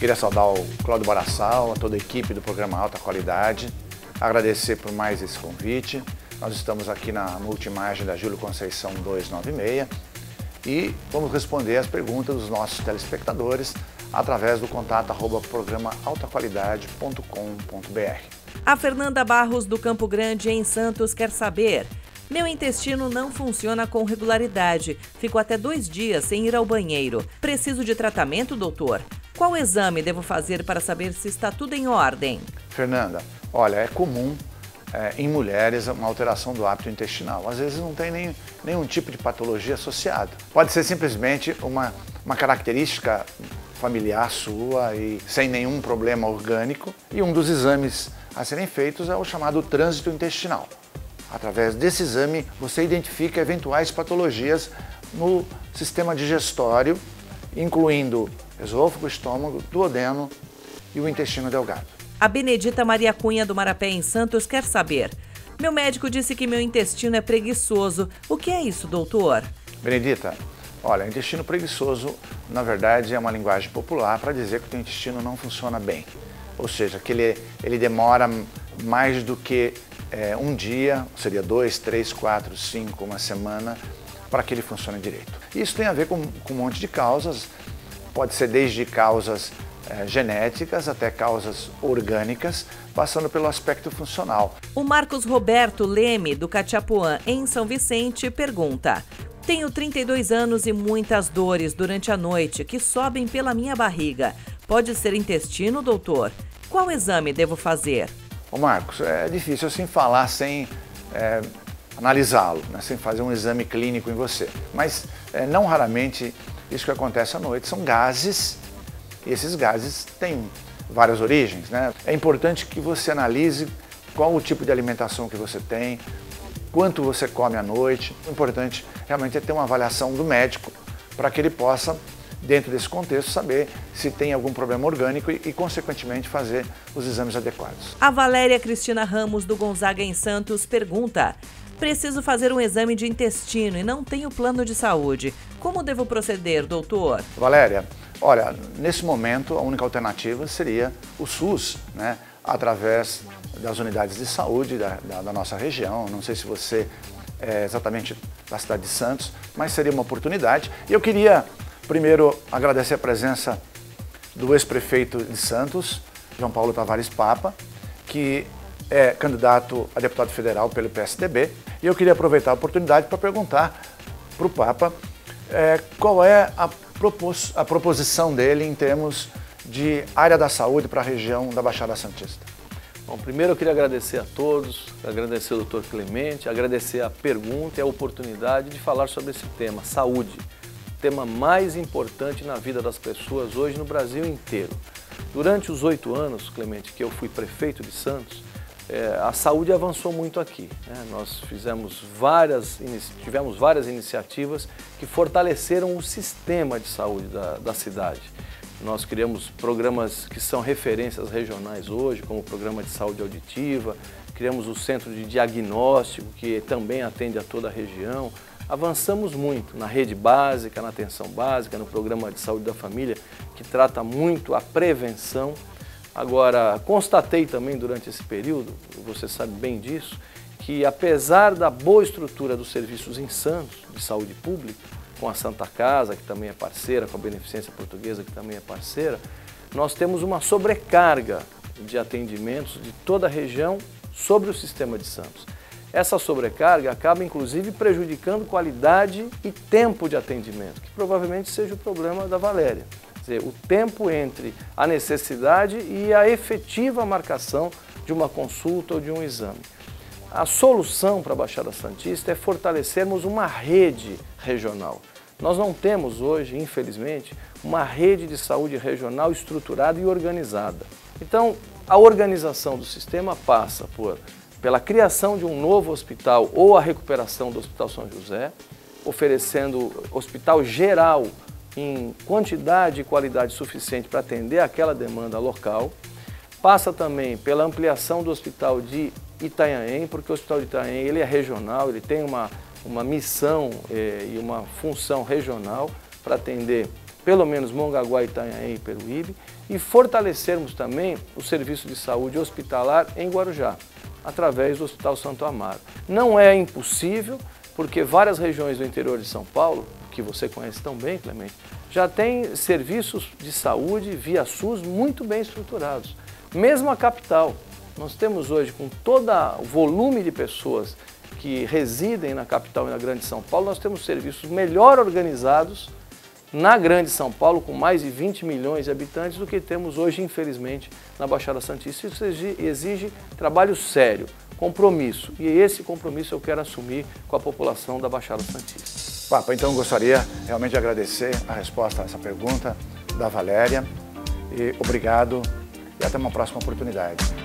Queria saudar o Cláudio Baraçal, a toda a equipe do programa Alta Qualidade, agradecer por mais esse convite. Nós estamos aqui na multimagem da Júlio Conceição 296 e vamos responder as perguntas dos nossos telespectadores através do contato @programaaltaqualidade.com.br. A Fernanda Barros, do Campo Grande, em Santos, quer saber: meu intestino não funciona com regularidade. Fico até 2 dias sem ir ao banheiro. Preciso de tratamento, doutor? Qual exame devo fazer para saber se está tudo em ordem? Fernanda, olha, é comum em mulheres uma alteração do hábito intestinal. Às vezes não tem nenhum tipo de patologia associada. Pode ser simplesmente uma característica familiar sua e sem nenhum problema orgânico. E um dos exames a serem feitos é o chamado trânsito intestinal. Através desse exame, você identifica eventuais patologias no sistema digestório, incluindo esôfago, estômago, duodeno e o intestino delgado. A Benedita Maria Cunha, do Marapé, em Santos, quer saber: meu médico disse que meu intestino é preguiçoso. O que é isso, doutor? Benedita, olha, intestino preguiçoso, na verdade, é uma linguagem popular para dizer que o teu intestino não funciona bem. Ou seja, que ele demora mais do que um dia, seria 2, 3, 4, 5, uma semana, para que ele funcione direito. Isso tem a ver com um monte de causas, pode ser desde causas genéticas até causas orgânicas, passando pelo aspecto funcional. O Marcos Roberto Leme, do Catiapuã, em São Vicente, pergunta: tenho 32 anos e muitas dores durante a noite que sobem pela minha barriga. Pode ser intestino, doutor? Qual exame devo fazer? Ô Marcos, é difícil assim falar sem analisá-lo, né? Sem fazer um exame clínico em você. Mas não raramente isso que acontece à noite são gases, e esses gases têm várias origens, né? É importante que você analise qual o tipo de alimentação que você tem, quanto você come à noite. O importante realmente é ter uma avaliação do médico para que ele possa, dentro desse contexto, saber se tem algum problema orgânico e, consequentemente, fazer os exames adequados. A Valéria Cristina Ramos, do Gonzaga, em Santos, pergunta: preciso fazer um exame de intestino e não tenho plano de saúde. Como devo proceder, doutor? Valéria, olha, nesse momento a única alternativa seria o SUS, né? Através das unidades de saúde da nossa região. Não sei se você é exatamente da cidade de Santos, mas seria uma oportunidade. Eu queria primeiro agradecer a presença do ex-prefeito de Santos, João Paulo Tavares Papa, que é candidato a deputado federal pelo PSDB. E eu queria aproveitar a oportunidade para perguntar para o Papa qual é a proposição dele em termos de área da saúde para a região da Baixada Santista. Bom, primeiro eu queria agradecer a todos, agradecer ao Dr. Clemente, agradecer a pergunta e a oportunidade de falar sobre esse tema, saúde. Tema mais importante na vida das pessoas hoje no Brasil inteiro. Durante os 8 anos, Clemente, que eu fui prefeito de Santos, a saúde avançou muito aqui, né? Nós tivemos várias iniciativas que fortaleceram o sistema de saúde da cidade. Nós criamos programas que são referências regionais hoje, como o Programa de Saúde Auditiva, criamos o Centro de Diagnóstico, que também atende a toda a região. Avançamos muito na rede básica, na atenção básica, no programa de saúde da família, que trata muito a prevenção. Agora, constatei também durante esse período, você sabe bem disso, que apesar da boa estrutura dos serviços em Santos, de saúde pública, com a Santa Casa, que também é parceira, com a Beneficência Portuguesa, que também é parceira, nós temos uma sobrecarga de atendimentos de toda a região sobre o sistema de Santos. Essa sobrecarga acaba, inclusive, prejudicando qualidade e tempo de atendimento, que provavelmente seja o problema da Valéria. Quer dizer, o tempo entre a necessidade e a efetiva marcação de uma consulta ou de um exame. A solução para a Baixada Santista é fortalecermos uma rede regional. Nós não temos hoje, infelizmente, uma rede de saúde regional estruturada e organizada. Então, a organização do sistema passa pela criação de um novo hospital ou a recuperação do Hospital São José, oferecendo hospital geral em quantidade e qualidade suficiente para atender aquela demanda local. Passa também pela ampliação do Hospital de Itanhaém, porque o Hospital de Itanhaém ele é regional, ele tem uma missão e uma função regional para atender pelo menos Mongaguá, Itanhaém e Peruíbe, e fortalecermos também o serviço de saúde hospitalar em Guarujá, através do Hospital Santo Amaro. Não é impossível, porque várias regiões do interior de São Paulo, que você conhece tão bem, Clemente, já tem serviços de saúde via SUS muito bem estruturados. Mesmo a capital, nós temos hoje, com todo o volume de pessoas que residem na capital e na Grande São Paulo, nós temos serviços melhor organizados na Grande São Paulo, com mais de 20 milhões de habitantes, do que temos hoje, infelizmente, na Baixada Santista. Isso exige trabalho sério, compromisso, e esse compromisso eu quero assumir com a população da Baixada Santista. Papa, então eu gostaria realmente de agradecer a resposta a essa pergunta da Valéria, e obrigado e até uma próxima oportunidade.